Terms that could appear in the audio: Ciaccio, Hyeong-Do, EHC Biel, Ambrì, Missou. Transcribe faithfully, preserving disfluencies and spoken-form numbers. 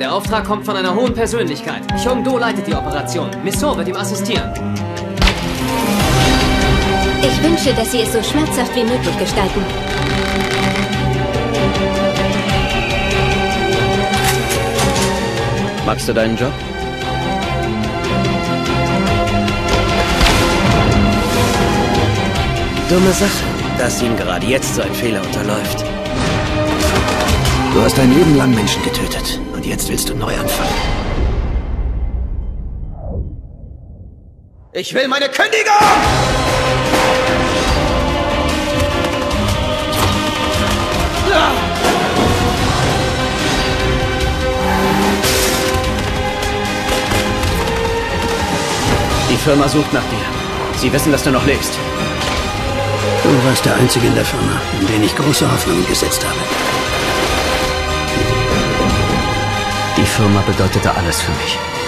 Der Auftrag kommt von einer hohen Persönlichkeit. Hyeong-Do leitet die Operation. Missou wird ihm assistieren. Ich wünsche, dass Sie es so schmerzhaft wie möglich gestalten. Magst du deinen Job? Dumme Sache, dass ihm gerade jetzt so ein Fehler unterläuft. Du hast dein Leben lang Menschen getötet und jetzt willst du neu anfangen. Ich will meine Kündigung! Die Firma sucht nach dir. Sie wissen, dass du noch lebst. Du warst der Einzige in der Firma, in den ich große Hoffnungen gesetzt habe. Die Firma bedeutete alles für mich.